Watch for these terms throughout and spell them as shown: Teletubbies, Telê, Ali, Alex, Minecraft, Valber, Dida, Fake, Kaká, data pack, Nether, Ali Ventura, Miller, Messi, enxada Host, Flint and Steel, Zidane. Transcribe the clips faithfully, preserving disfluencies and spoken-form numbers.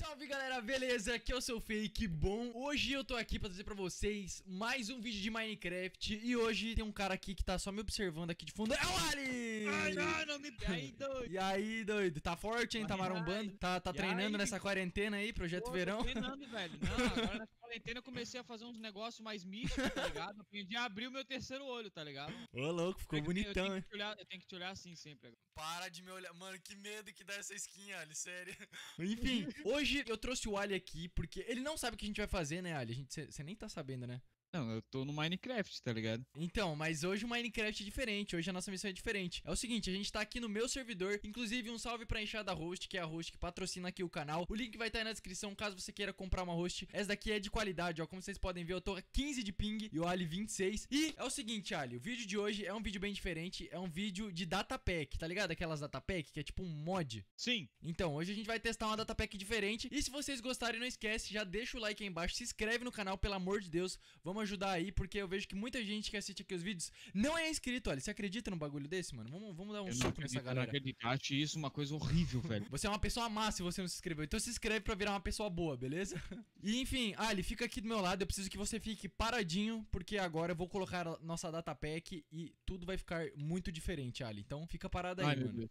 Salve galera, beleza? Aqui é o seu Fake, bom? Hoje eu tô aqui pra trazer pra vocês mais um vídeo de Minecraft. E hoje tem um cara aqui que tá só me observando aqui de fundo. É o Ali! Ai, não, não me... E aí, doido? E aí, doido? Tá forte, hein? Tá marombando? Tá, tá treinando aí, nessa quarentena aí, projeto pô, verão? Tô treinando, velho. Não, agora nessa quarentena eu comecei a fazer uns negócios mais místicos, tá ligado? Aprendi a abrir o meu terceiro olho, tá ligado? Ô, louco, ficou eu bonitão, hein? Eu, eu tenho que te olhar assim sempre agora. Para de me olhar. Mano, que medo que dá essa skin, Ali, sério. Enfim, hoje eu trouxe o Ali aqui porque ele não sabe o que a gente vai fazer, né, Ali? Você nem tá sabendo, né? Não, eu tô no Minecraft, tá ligado? Então, mas hoje o Minecraft é diferente, hoje a nossa missão é diferente. É o seguinte, a gente tá aqui no meu servidor, inclusive um salve pra enxada Host, que é a host que patrocina aqui o canal. O link vai estar aí na descrição, caso você queira comprar uma host. Essa daqui é de qualidade, ó, como vocês podem ver, eu tô quinze de ping e o Ali vinte e seis. E é o seguinte, Ali, o vídeo de hoje é um vídeo bem diferente, é um vídeo de data pack, tá ligado? Aquelas data pack que é tipo um mod. Sim. Então, hoje a gente vai testar uma data pack diferente. E se vocês gostarem, não esquece, já deixa o like aí embaixo, se inscreve no canal, pelo amor de Deus. Vamos ajudar aí, porque eu vejo que muita gente que assiste aqui os vídeos não é inscrito, olha. Você acredita num bagulho desse, mano? Vamos, vamos dar um suco nessa galera. Eu acho isso uma coisa horrível, velho. Você é uma pessoa má se você não se inscreveu. Então se inscreve pra virar uma pessoa boa, beleza? E enfim, Ali, fica aqui do meu lado. Eu preciso que você fique paradinho, porque agora eu vou colocar a nossa data pack e tudo vai ficar muito diferente, Ali. Então fica parado aí, ai, mano.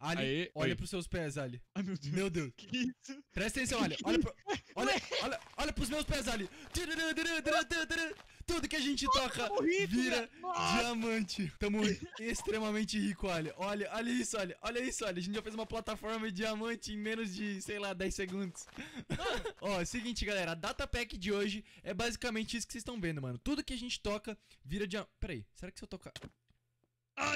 Ali, aê, olha aê. Pros seus pés, Ali. Ai, meu Deus. Meu Deus. Que isso? Presta atenção, Ali. Olha, pro... olha, olha, olha pros meus pés, Ali. Tudo que a gente toca vira diamante. Tamo extremamente rico, Ali. Olha, olha isso, Ali. Olha isso, Ali. A gente já fez uma plataforma de diamante em menos de, sei lá, dez segundos. Ó, é o seguinte, galera. A data pack de hoje é basicamente isso que vocês estão vendo, mano. Tudo que a gente toca vira diamante. Pera aí. Será que se eu tocar...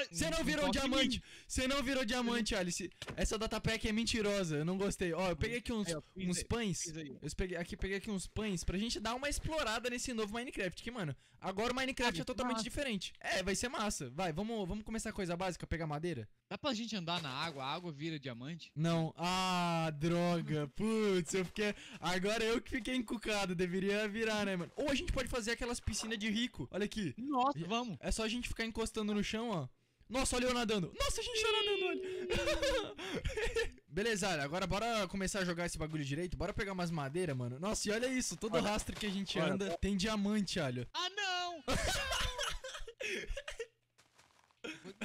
Você ah, não, não virou diamante, você não virou diamante, Alice. Essa data pack é mentirosa, eu não gostei. Ó, eu peguei aqui uns, aí, eu uns aí, pães. Eu, eu peguei, aqui, peguei aqui uns pães pra gente dar uma explorada nesse novo Minecraft. Que, mano, agora o Minecraft ah, é totalmente massa. diferente. É, vai ser massa. Vai, vamos, vamos começar a coisa básica, pegar madeira. Dá pra gente andar na água? A água vira diamante? Não. Ah, droga. Putz, eu fiquei... Agora eu que fiquei encucado. Deveria virar, né, mano? Ou a gente pode fazer aquelas piscinas de rico. Olha aqui. Nossa, e... vamos. É só a gente ficar encostando no chão, ó. Nossa, olha eu nadando. Nossa, a gente tá nadando, olha. Beleza, olha, agora bora começar a jogar esse bagulho direito. Bora pegar umas madeiras, mano. Nossa, e olha isso. Todo olha. rastro que a gente olha. anda tem diamante, olha. Ah, não!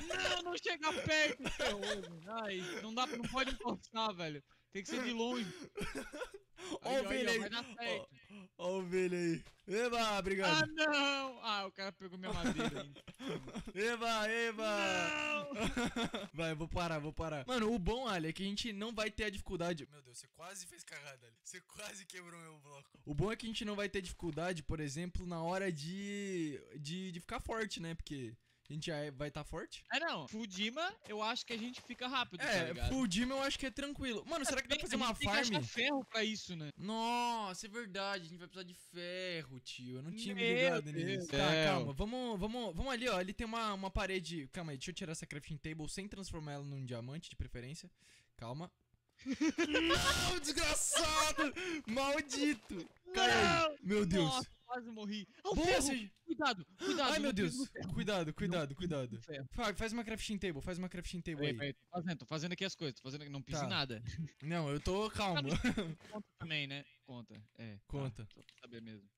Não, não chega perto, Ai, não dá, não pode encostar, velho. Tem que ser de longe. Ó o ovelha aí. Ó o ovelha aí. Eba, obrigado. Ah, não. Ah, o cara pegou minha madeira ainda. Eba, eba. Não. Vai, vou parar, vou parar. Mano, o bom, Ali, é que a gente não vai ter a dificuldade. Meu Deus, você quase fez cagada, Ali. Você quase quebrou meu bloco. O bom é que a gente não vai ter dificuldade, por exemplo, na hora de, de, de ficar forte, né? Porque... a gente já vai estar tá forte? É, não. Full Dima, eu acho que a gente fica rápido, é, tá ligado? Full Dima eu acho que é tranquilo. Mano, é, será que dá pra fazer uma farm? A gente tem que achar ferro pra isso, né? Nossa, é verdade. A gente vai precisar de ferro, tio. Eu não tinha Meu me ligado nisso. Tá, calma. Vamos, vamos, vamos ali, ó. Ali tem uma, uma parede... Calma aí, deixa eu tirar essa crafting table sem transformar ela num diamante, de preferência. Calma. Não, desgraçado! Maldito! Cara, meu Deus. Nossa. Quase morri. Oh, Boa, seja... Cuidado, cuidado. Ai, meu Deus. Cuidado, cuidado, cuidado. Faz uma crafting table, faz uma crafting table aí. aí. Tô, fazendo, tô fazendo aqui as coisas, tô fazendo aqui, não pise tá. nada. Não, eu tô calmo. Conta também, né? Conta, é. Conta. Tá, só pra saber mesmo.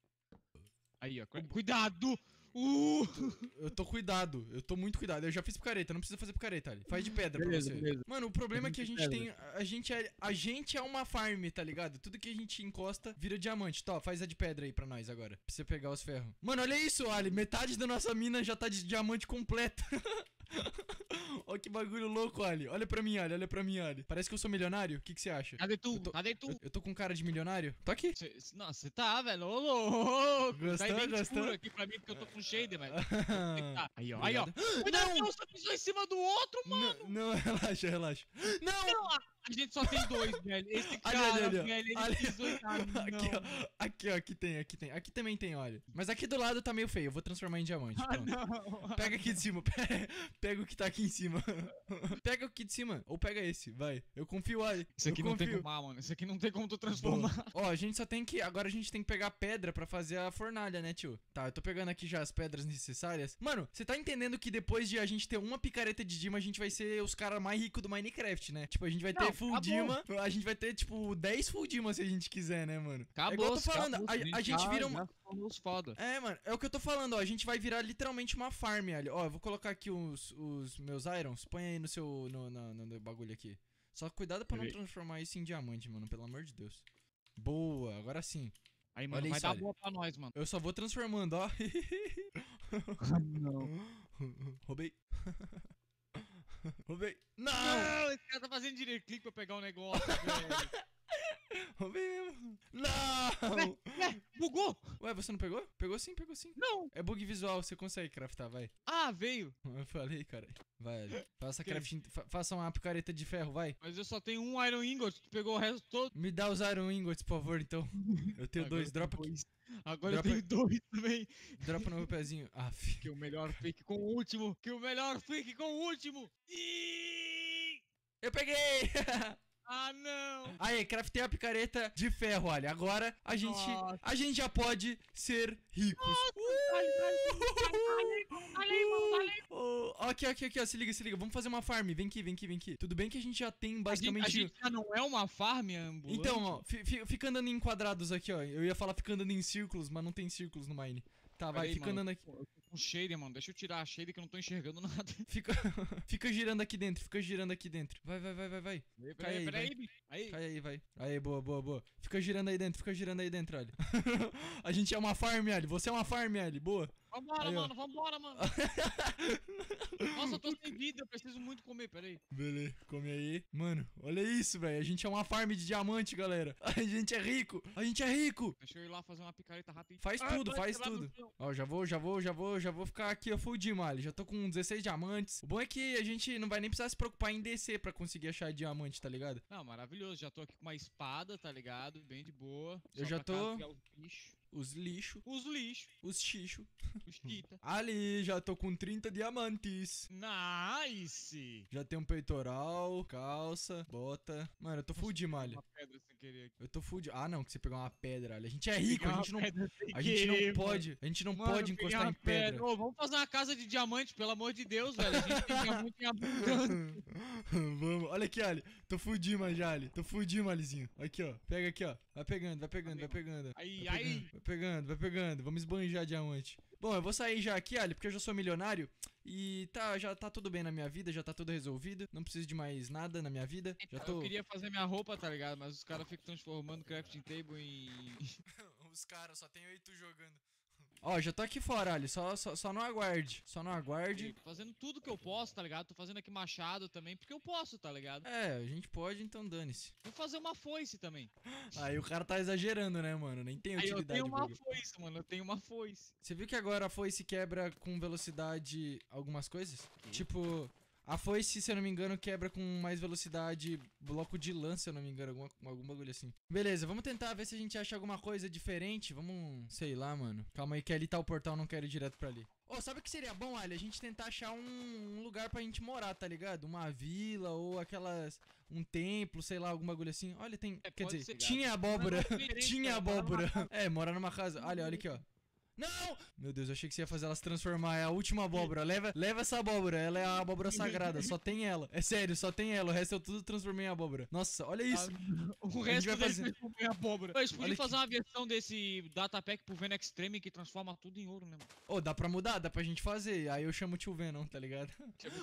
Aí, ó. Cuidado! Uh! Eu tô cuidado, eu tô muito cuidado. Eu já fiz picareta, não precisa fazer picareta, Ali. Faz de pedra beleza, pra você. Beleza. Mano, o problema é que a gente tem... A gente, é, a gente é uma farm, tá ligado? Tudo que a gente encosta vira diamante. Tá, faz a de pedra aí pra nós agora. Pra você pegar os ferros. Mano, olha isso, Ali. Metade da nossa mina já tá de diamante completa. Olha que bagulho louco, Ali. Olha pra mim, Ali. Olha pra mim, Ali. Parece que eu sou milionário. O que que você acha? Cadê tu? Cadê tu? Eu, eu tô com cara de milionário? Tô aqui. Cê, nossa, você tá, velho. Ô, louco. Gostou, gostou? aqui pra mim porque eu tô com shader, velho. Aí, ó. Aí, ó. Cuidado, não, você pisou em cima do outro, mano. Não, não relaxa, relaxa. Não. não. A gente só tem dois, velho. Esse cara, ali, ali, ali, velho, ele ali. pisou em casa. Aqui, ó. Aqui, ó. Aqui tem, aqui tem. Aqui também tem, olha. Mas aqui do lado tá meio feio. Eu vou transformar em diamante. Ah, não. Pega aqui de cima. Pega o que tá aqui em cima. Pega o que de cima. Ou pega esse. Vai. Eu confio, Ali. Isso aqui eu não confio. tem como, mano. Isso aqui não tem como tu transformar. Boa. Ó, a gente só tem que... Agora a gente tem que pegar pedra pra fazer a fornalha, né, tio? Tá, eu tô pegando aqui já as pedras necessárias. Mano, você tá entendendo que depois de a gente ter uma picareta de Dima, a gente vai ser os caras mais ricos do Minecraft, né? Tipo, a gente vai ter... tiver full Dima, a gente vai ter, tipo, dez full Dima se a gente quiser, né, mano? Acabou, é eu tô falando, acabou, a, a gente vira uma... Foda. É, mano, é o que eu tô falando, ó, a gente vai virar literalmente uma farm, ali. Ó, eu vou colocar aqui os, os meus irons, põe aí no seu, no, no, no, no bagulho aqui. Só cuidado pra não transformar isso em diamante, mano, pelo amor de Deus. Boa, agora sim. Aí, mano, olha vai isso, dar olha. Boa pra nós, mano. Eu só vou transformando, ó. Não. Roubei. Roubei. Não! Não, esse cara tá fazendo direito clique pra pegar um negócio, velho. Roubei mesmo. Não! Ué, ué, bugou! Ué, você não pegou? Pegou sim, pegou sim. Não! É bug visual, você consegue craftar, vai. Ah, veio! Eu falei, cara. Vai, Ali. Faça crafting, fa faça uma picareta de ferro, vai. Mas eu só tenho um Iron Ingot, tu pegou o resto todo. Me dá os Iron Ingots, por favor, então. Eu tenho agora dois, dropa aqui. Agora dropa... eu tenho dois também. Dropa no meu pezinho. Ah, que o melhor fake com o último. Que o melhor fake com o último. E... eu peguei! Ah, não! Aí, craftei a picareta de ferro, olha. Agora a gente, a gente já pode ser ricos. Aqui, aqui, aqui, ó. Se liga, se liga. Vamos fazer uma farm. Vem aqui, vem aqui, vem aqui. Tudo bem que a gente já tem basicamente... A gente, a gente já não é uma farm ambulante. Então, ó. Fica andando em quadrados aqui, ó. Eu ia falar fica andando em círculos, mas não tem círculos no Mine. Tá, vai, fica andando aqui. Um shader, mano. Deixa eu tirar a shader que eu não tô enxergando nada. Fica, fica girando aqui dentro, fica girando aqui dentro. Vai, vai, vai, vai, vai. Cai aí, vai. Aí. Cai aí, vai. Aí, boa, boa, boa. Fica girando aí dentro, fica girando aí dentro, olha. A gente é uma farm, Ali. Você é uma farm, Ali. Boa. Vambora, aí, mano, vambora, mano. Nossa, eu tô sem vida, eu preciso muito comer, peraí. Beleza, come aí. Mano, olha isso, velho. A gente é uma farm de diamante, galera. A gente é rico, a gente é rico. Deixa eu ir lá fazer uma picareta rápida. Faz ah, tudo, faz tudo. Ó, já vou, já vou, já vou, já vou ficar aqui, eu full Dima, Ali. Já tô com dezesseis diamantes. O bom é que a gente não vai nem precisar se preocupar em descer pra conseguir achar diamante, tá ligado? Não, maravilhoso. Já tô aqui com uma espada, tá ligado? Bem de boa. Eu já tô... Os lixo. Os lixo. Os xixo. Os tita. Ali, já tô com trinta diamantes. Nice. Já tem um peitoral, calça, bota. Mano, eu tô full de malha. Uma pedra sem querer aqui. Eu tô full de... Ah, não, que você pegou uma pedra, Ali. A gente é rico, a gente não... A gente não pode... A gente não pode encostar em pedra. Ô, vamos fazer uma casa de diamante, pelo amor de Deus, velho. A gente tem diamante em abundância. Vamos. Olha aqui, Ali. Tô full de malha já, Ali. Tô full de malhazinho. Aqui, ó. Pega aqui, ó. Vai pegando, vai pegando, vai pegando. Aí, aí. Vai pegando, vai pegando. Vamos esbanjar diamante. Bom, eu vou sair já aqui, Ali, porque eu já sou milionário. E tá, já tá tudo bem na minha vida, já tá tudo resolvido. Não preciso de mais nada na minha vida. Já tô... Eu queria fazer minha roupa, tá ligado? Mas os caras ficam transformando crafting table em... Os caras, só tem oito jogando. Ó, já tô aqui fora, Ali, só, só, só não aguarde. Só não aguarde. Tô fazendo tudo que eu posso, tá ligado? Tô fazendo aqui machado também, porque eu posso, tá ligado? É, a gente pode, então dane-se. Vou fazer uma foice também. Aí o cara tá exagerando, né, mano? Nem tem utilidade. Aí eu tenho uma bagulho. foice, mano, eu tenho uma foice. Você viu que agora a foice quebra com velocidade algumas coisas? Que? Tipo... A foice, se eu não me engano, quebra com mais velocidade bloco de lã, se eu não me engano, alguma, algum bagulho assim. Beleza, vamos tentar ver se a gente acha alguma coisa diferente. Vamos, sei lá, mano. Calma aí que ali tá o portal, não quero ir direto pra ali. Ô, oh, sabe o que seria bom, Ali? A gente tentar achar um, um lugar pra gente morar, tá ligado? Uma vila ou aquelas... Um templo, sei lá, algum bagulho assim. Olha, tem... É, quer dizer, tinha abóbora. Tinha abóbora. É, morar numa casa. Olha, olha aqui, ó. Não! Meu Deus, eu achei que você ia fazer elas transformar. É a última abóbora. Leva, leva essa abóbora. Ela é a abóbora sagrada. Só tem ela. É sério, só tem ela. O resto eu tudo transformei em abóbora. Nossa, olha isso. Ah, o resto vai fazer em abóbora. Eles podiam fazer aqui uma versão desse data pack pro Venom Extreme que transforma tudo em ouro, né, mano? Ô, oh, dá pra mudar? Dá pra gente fazer. Aí eu chamo o tio Venom, tá ligado?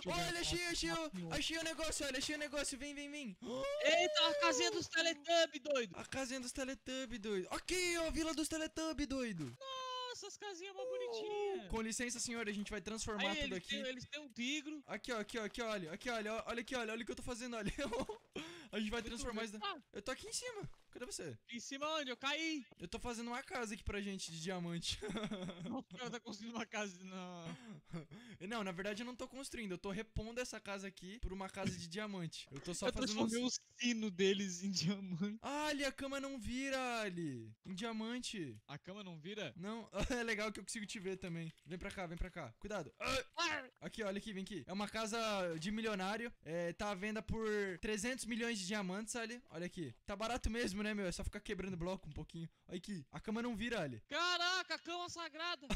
Olha, achei, achei, achei o negócio, olha, achei o negócio. Vem, vem, vem. Eita, a casinha dos Teletubbies, doido. A casinha dos Teletubbies, doido. Aqui, ó, a vila dos Teletubbies, doido. Não. Essas casinhas mais bonitinhas. Com licença, senhora, a gente vai transformar aí, tudo eles aqui. Tem, eles têm um tigre. Aqui, ó, aqui, ó, aqui, olha. Aqui, olha, olha aqui, olha, olha o que eu tô fazendo, olha. A gente vai eu transformar isso. Ah. Eu tô aqui em cima. Cadê você? Em cima onde? Eu caí. Eu tô fazendo uma casa aqui pra gente de diamante. O cara tá construindo uma casa. Não. Não, na verdade eu não tô construindo. Eu tô repondo essa casa aqui por uma casa de diamante. Eu tô só eu fazendo uns... o sino deles em diamante. Ah, Ali, a cama não vira, Ali. Em diamante. A cama não vira? Não. É legal que eu consigo te ver também. Vem pra cá, vem pra cá. Cuidado. Aqui, olha aqui, vem aqui. É uma casa de milionário. É, tá à venda por trezentos milhões de diamantes, Ali. Olha aqui. Tá barato mesmo, né, meu? É só ficar quebrando bloco um pouquinho. Olha aqui. A cama não vira, Ali. Caraca, a cama sagrada.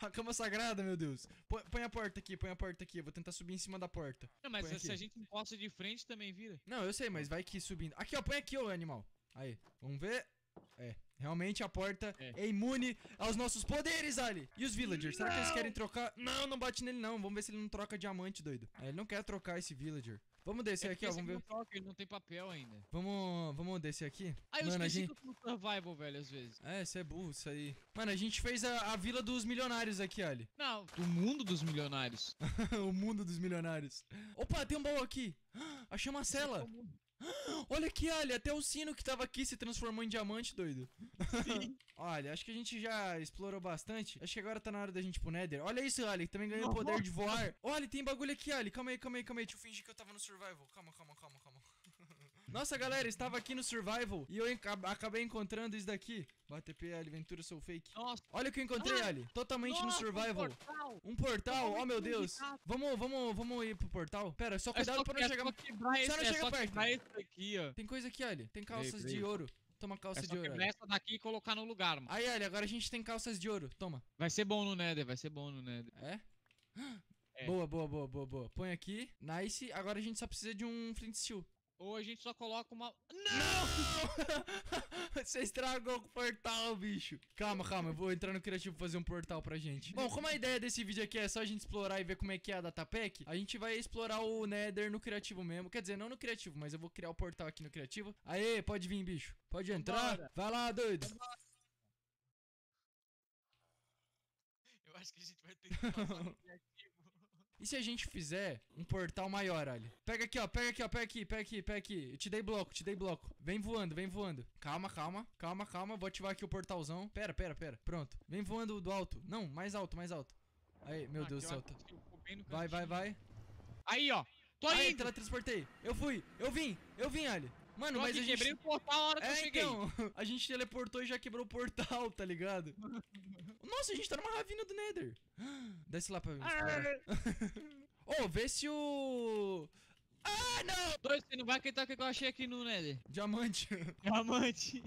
A cama sagrada, meu Deus. Põe, põe a porta aqui, põe a porta aqui. Eu vou tentar subir em cima da porta. Não, mas se a gente encosta de frente também vira. Não, eu sei, mas vai que subindo. Aqui, ó. Põe aqui, ô animal. Aí. Vamos ver. É. Realmente a porta é. é imune aos nossos poderes, Ali. E os villagers? Não. Será que eles querem trocar? Não, não bate nele, não. Vamos ver se ele não troca diamante, doido. É, ele não quer trocar esse villager. Vamos descer é aqui, ó. Vamos ver. Troca, ele não tem papel ainda. Vamos, vamos descer aqui. Ah, eu Mano, esqueci a gente... do survival, velho, às vezes. É, você é burro, isso aí. Mano, a gente fez a, a vila dos milionários aqui, Ali. Não, o mundo dos milionários. O mundo dos milionários. Opa, tem um baú aqui. Achei uma cela. Olha aqui, Ali, até o sino que tava aqui se transformou em diamante, doido. Sim. Olha, acho que a gente já explorou bastante. Acho que agora tá na hora da gente ir pro Nether. Olha isso, Ali, também ganhou o poder de voar. Olha, tem bagulho aqui, Ali. Calma aí, calma aí, calma aí. Deixa eu fingir que eu tava no survival. Calma, calma, calma, calma. Nossa, galera, estava aqui no survival e eu acabei encontrando isso daqui. Bate P L, Ventura, sou fake. Nossa. Olha o que eu encontrei, ah, Ali. Totalmente nossa, no survival. Um portal. Um portal. Oh, meu Deus. Vamos, vamos, vamos ir pro portal. Pera, só cuidado é pra não é chegar... Só, quebrar só esse, não é chega só perto. Esse aqui, ó. Tem coisa aqui, Ali. Tem calças Ei, de ouro. Toma calça é de ouro. Essa daqui e colocar no lugar, mano. Aí, Ali, agora a gente tem calças de ouro. Toma. Vai ser bom no Nether, vai ser bom no Nether. É? É. Boa, boa, boa, boa, boa. Põe aqui. Nice. Agora a gente só precisa de um Flint and Steel. Ou a gente só coloca uma... Não! Você estragou o portal, bicho. Calma, calma. Eu vou entrar no criativo fazer um portal pra gente. Bom, como a ideia desse vídeo aqui é só a gente explorar e ver como é que é a data pack, a gente vai explorar o Nether no criativo mesmo. Quer dizer, não no criativo, mas eu vou criar o portal aqui no criativo. Aê, pode vir, bicho. Pode entrar. Vai lá, doido. Eu acho que a gente vai ter que passar no criativo. E se a gente fizer um portal maior, Ali? Pega aqui, ó, pega aqui, ó, pega aqui, pega aqui, pega aqui. Eu te dei bloco, te dei bloco. Vem voando, vem voando. Calma, calma, calma, calma. Vou ativar aqui o portalzão. Pera, pera, pera. Pronto. Vem voando do alto. Não, mais alto, mais alto. Aí, meu ah, Deus do céu. Tá... Vai, vai, vai. Aí, ó. Tô aí, aí teletransportei. Eu fui, eu vim, eu vim, Ali. Mano, Só mas que a gente... quebrei o portal a hora que é, eu cheguei. Então, a gente teleportou e já quebrou o portal, tá ligado? Nossa, a gente tá numa ravina do Nether. Desce lá pra mim. Ô, oh, vê se o... Ah, não! Dois, você não vai acreditar o que eu achei aqui no Nether. Diamante. Diamante.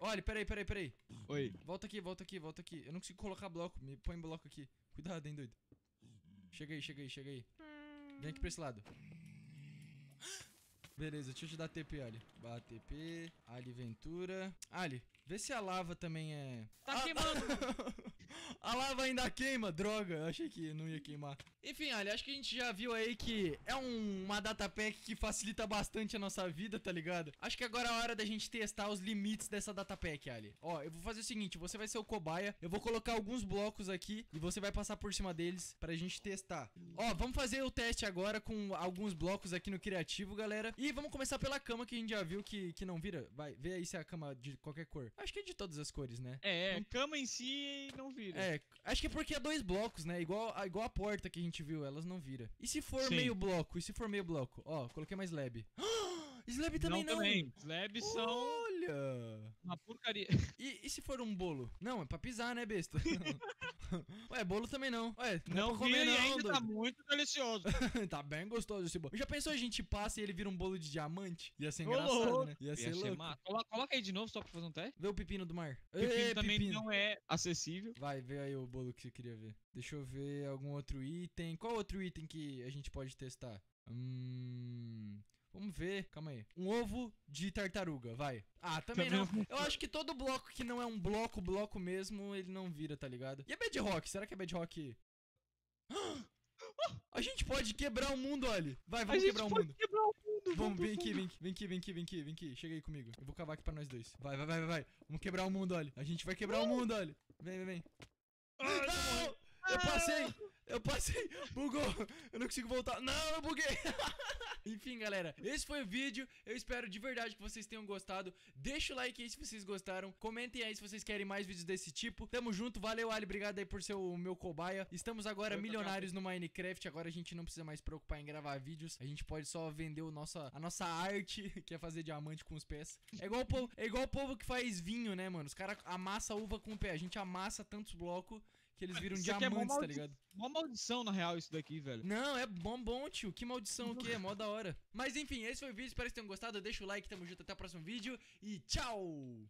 Olha, peraí, peraí, peraí. Oi. Volta aqui, volta aqui, volta aqui. Eu não consigo colocar bloco. Me põe bloco aqui. Cuidado, hein, doido. Chega aí, chega aí, chega aí. Vem aqui pra esse lado. Beleza, deixa eu te dar T P, Ali. Bate T P, Ali Ventura. Ali, vê se a lava também é... Tá queimando! A lava ainda queima, droga. Eu achei que não ia queimar. Enfim, Ali, acho que a gente já viu aí que é um, uma data pack que facilita bastante a nossa vida, tá ligado? Acho que agora é a hora da gente testar os limites dessa data pack, Ali. Ó, eu vou fazer o seguinte, você vai ser o cobaia. Eu vou colocar alguns blocos aqui e você vai passar por cima deles pra gente testar. Ó, vamos fazer o teste agora com alguns blocos aqui no criativo, galera. E E vamos começar pela cama que a gente já viu que, que não vira. Vai, vê aí se é a cama de qualquer cor. Acho que é de todas as cores, né? É, não... cama em si não vira. É, acho que é porque é dois blocos, né? Igual, igual a porta que a gente viu, elas não viram. E se for Sim. meio bloco? E se for meio bloco? Ó, coloquei mais slab. Slab também não. Não também. Slab são... Olha! Uma porcaria. E, e se for um bolo? Não, é pra pisar, né, besta? Ué, bolo também não. Ué, não, não comer não, ainda doido. Tá muito delicioso. Tá bem gostoso esse bolo. Já pensou a gente passa e ele vira um bolo de diamante? Ia ser engraçado, oh, oh. né? Ia, Ia ser louco. Coloca, coloca aí de novo só pra fazer um teste. Vê o pepino do mar. Pepino Ei, também pepino. Não é acessível. Vai, vê aí o bolo que você queria ver. Deixa eu ver algum outro item. Qual outro item que a gente pode testar? Hum... Vamos ver, calma aí. Um ovo de tartaruga, vai. Ah, também não. Eu acho que todo bloco que não é um bloco, bloco mesmo, ele não vira, tá ligado? E a bedrock? Será que a bedrock... A gente pode quebrar o mundo, Ali. Vai, vamos quebrar o mundo. Quebrar o mundo. Vamos, vem aqui, vem aqui, vem aqui, vem aqui, vem aqui, vem aqui. Chega aí comigo. Eu vou cavar aqui pra nós dois. Vai, vai, vai, vai. Vamos quebrar o mundo, Ali. A gente vai quebrar o mundo, Ali. Vem, vem, vem. Não! Eu passei! Eu passei, bugou, eu não consigo voltar. Não, eu buguei. Enfim, galera, esse foi o vídeo. Eu espero de verdade que vocês tenham gostado. Deixa o like aí se vocês gostaram. Comentem aí se vocês querem mais vídeos desse tipo. Tamo junto, valeu, Ali, obrigado aí por ser o meu cobaia. Estamos agora eu milionários no Minecraft. Agora a gente não precisa mais se preocupar em gravar vídeos. A gente pode só vender o nossa, a nossa arte, que é fazer diamante com os pés. É igual o povo, é igual o povo que faz vinho, né, mano? Os caras amassam uva com o pé. A gente amassa tantos blocos que eles viram isso diamantes, é tá ligado? Mó maldição, na real, isso daqui, velho. Não, é bom, bom, tio. Que maldição o quê? É mó da hora. Mas enfim, esse foi o vídeo. Espero que tenham gostado. Deixa o like, tamo junto. Até o próximo vídeo e tchau!